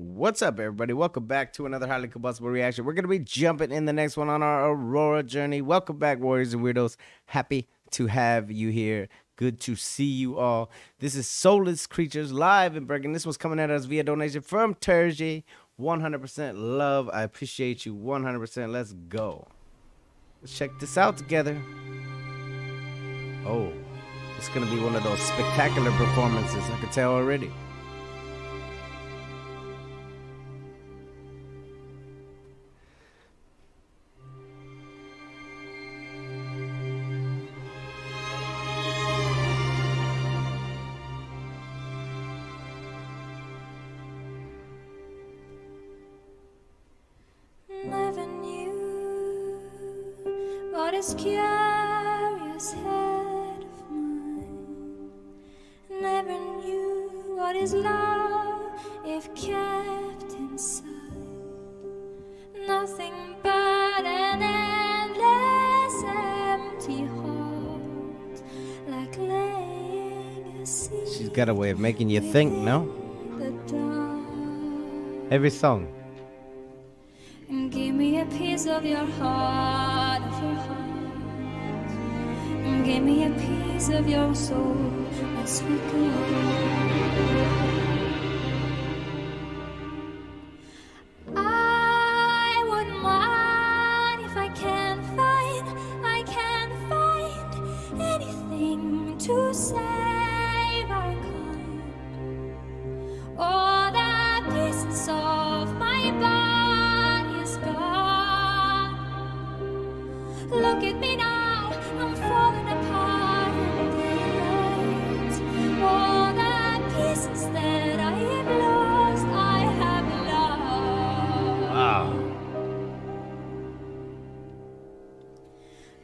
What's up, everybody? Welcome back to another Highly Combustible Reaction. We're going to be jumping in the next one on our Aurora journey. Welcome back, Warriors and Weirdos. Happy to have you here. Good to see you all. This is Soulless Creatures live in Bergen. This one's coming at us via donation from Terje. 100% love. I appreciate you 100%. Let's go. Let's check this out together. Oh, it's going to be one of those spectacular performances. I can tell already. This curious head of mine never knew what is love if kept inside. Nothing but an endless empty heart, like laying a seed. She's got a way of making you think, no? Every song. And give me a piece of your heart, of your heart. Give me a piece of your soul as we go. I wouldn't mind if I can't find anything to save our kind. All the pieces of my body is gone. Look at me now. I'm falling apart in the light. All the pieces that I have lost, I have lost. Wow.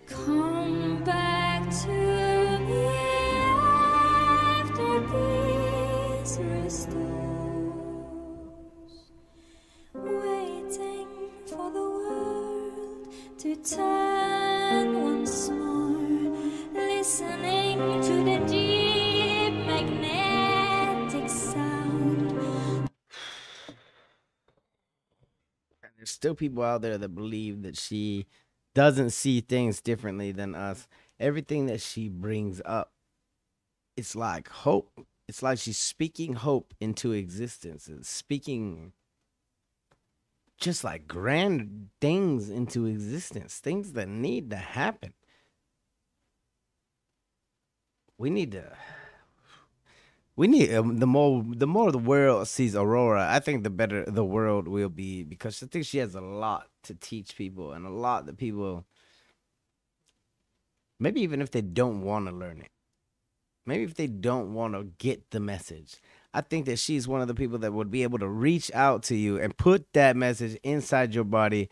Come back to me after peace restores. Waiting for the world to turn once more. Listening to the deep magnetic sound. And there's still people out there that believe that she doesn't see things differently than us. Everything that she brings up, it's like hope. It's like she's speaking hope into existence. It's speaking just like grand things into existence, things that need to happen. The more the world sees Aurora, I think the better the world will be, because I think she has a lot to teach people, and a lot that people, maybe even if they don't want to learn it, maybe if they don't want to get the message, I think that she's one of the people that would be able to reach out to you and put that message inside your body,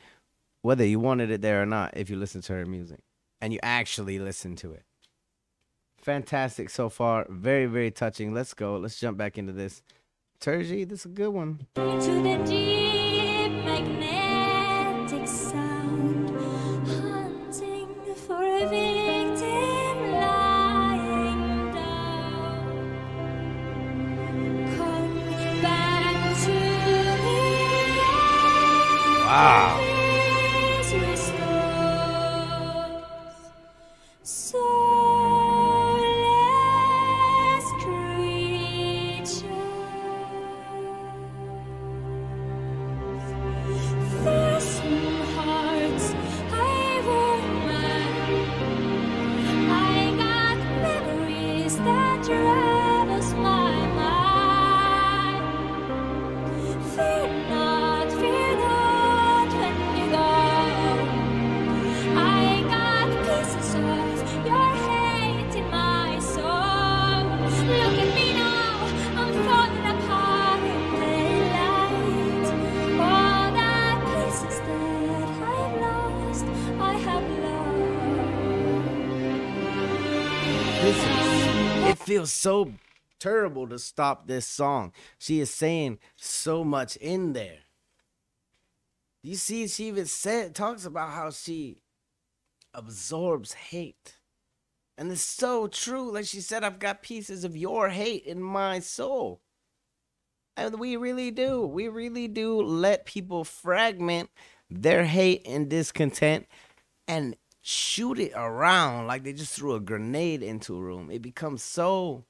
whether you wanted it there or not, if you listen to her music and you actually listen to it. Fantastic so far. Very, very touching. Let's go. Let's jump back into this. Terje, this is a good one. To the deep magnetic sound, hunting for a victim lying down. Come back to me. Wow. It feels so terrible to stop this song. She is saying so much in there. You see, she even talks about how she absorbs hate. And it's so true. Like she said, I've got pieces of your hate in my soul. And we really do let people fragment their hate and discontent and shoot it around like they just threw a grenade into a room. It becomes so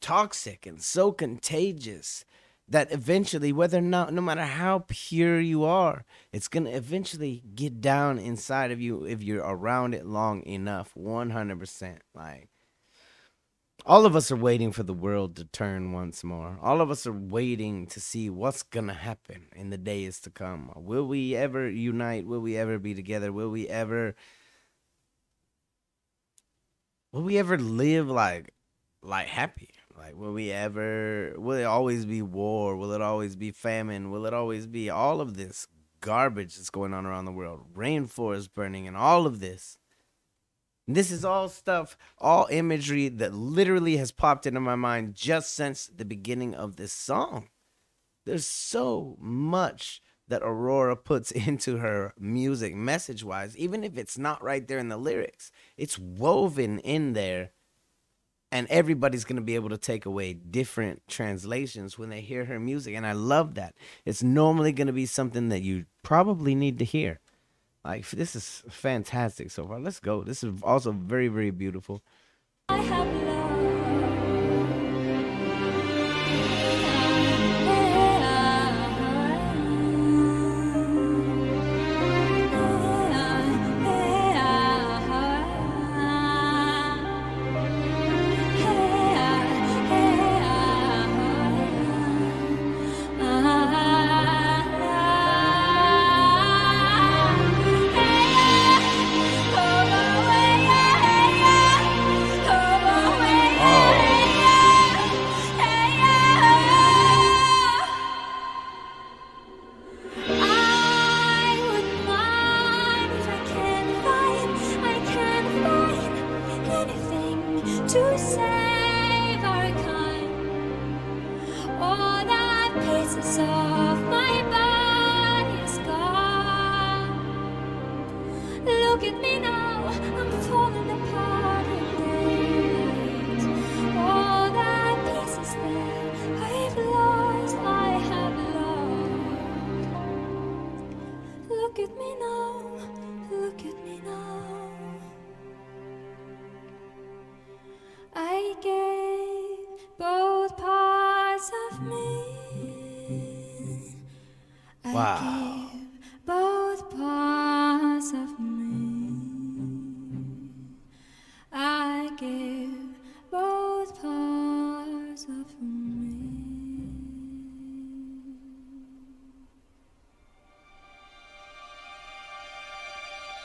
toxic and so contagious that eventually, whether or not, no matter how pure you are, it's going to eventually get down inside of you if you're around it long enough. 100%. Like, all of us are waiting for the world to turn once more. All of us are waiting to see what's going to happen in the days to come. Will we ever unite? Will we ever be together? Will we ever live like happy? Like, will it always be war? Will it always be famine? Will it always be all of this garbage that's going on around the world? Rainforest burning and all of this. This is all stuff, all imagery that literally has popped into my mind just since the beginning of this song. There's so much that Aurora puts into her music message-wise, even if it's not right there in the lyrics. It's woven in there. And everybody's going to be able to take away different translations when they hear her music. And I love that. It's normally going to be something that you probably need to hear. Like, this is fantastic so far. Let's go. This is also very, very beautiful. I have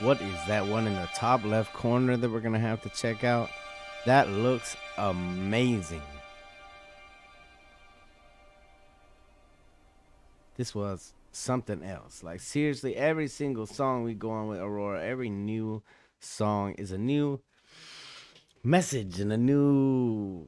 what is that one in the top left corner that we're going to have to check out? That looks amazing. This was something else. Like, seriously, every single song we go on with Aurora, every new song is a new message and a new...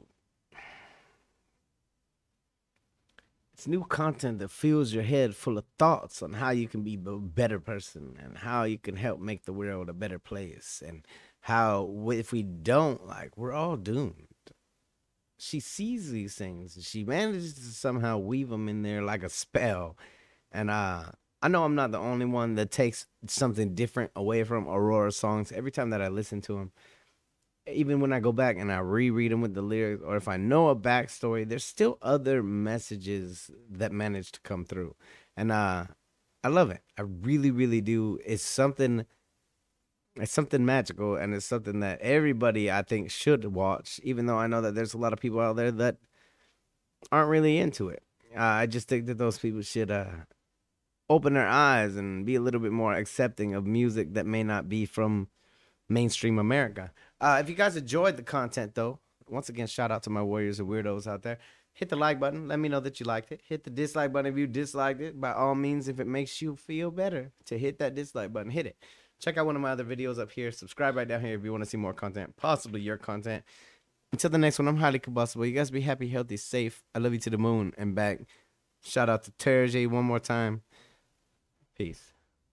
It's new content that fills your head full of thoughts on how you can be a better person and how you can help make the world a better place and how if we don't, like, we're all doomed. She sees these things and she manages to somehow weave them in there like a spell. And I know I'm not the only one that takes something different away from Aurora songs every time that I listen to them. Even when I go back and I reread them with the lyrics, or if I know a backstory, there's still other messages that manage to come through. And I love it. I really, really do. It's something magical, and it's something that everybody, I think, should watch, even though I know that there's a lot of people out there that aren't really into it. I just think that those people should open their eyes and be a little bit more accepting of music that may not be from mainstream America. If you guys enjoyed the content, though, once again, shout out to my warriors and weirdos out there. Hit the like button. Let me know that you liked it. Hit the dislike button if you disliked it. By all means, if it makes you feel better to hit that dislike button, hit it. Check out one of my other videos up here. Subscribe right down here if you want to see more content, possibly your content. Until the next one, I'm Highly Combustible. You guys be happy, healthy, safe. I love you to the moon and back. Shout out to Terje one more time. Peace.